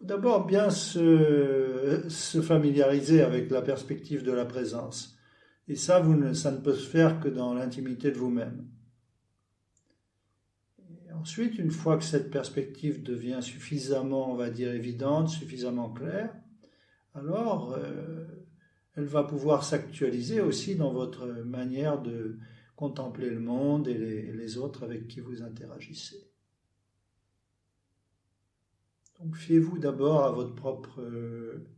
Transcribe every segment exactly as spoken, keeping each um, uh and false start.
faut d'abord bien se, se familiariser avec la perspective de la présence. Et ça, vous ne, ça ne peut se faire que dans l'intimité de vous-même. Ensuite, une fois que cette perspective devient suffisamment, on va dire, évidente, suffisamment claire, alors euh, elle va pouvoir s'actualiser aussi dans votre manière de contempler le monde et les, et les autres avec qui vous interagissez. Donc, fiez-vous d'abord à votre propre euh,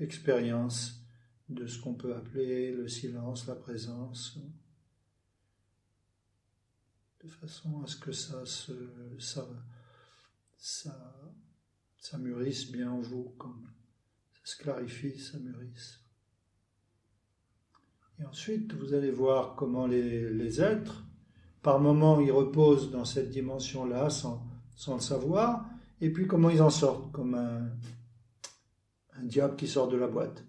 expérience de ce qu'on peut appeler le silence, la présence, de façon à ce que ça, se, ça, ça, ça mûrisse bien en vous, comme ça se clarifie, ça mûrisse. Et ensuite, vous allez voir comment les, les êtres, par moments, ils reposent dans cette dimension-là, sans, sans le savoir, et puis comment ils en sortent, comme un, un diable qui sort de la boîte.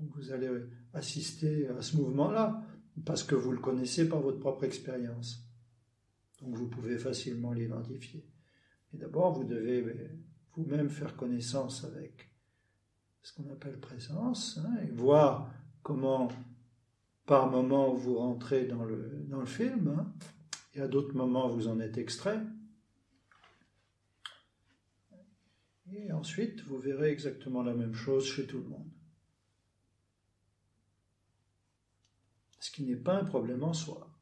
Donc vous allez assister à ce mouvement-là, parce que vous le connaissez par votre propre expérience. Donc vous pouvez facilement l'identifier. Mais d'abord, vous devez vous-même faire connaissance avec ce qu'on appelle présence, hein, et voir comment, par moments, vous rentrez dans le, dans le film, hein, et à d'autres moments, vous en êtes extrait. Et ensuite, vous verrez exactement la même chose chez tout le monde. Ce qui n'est pas un problème en soi.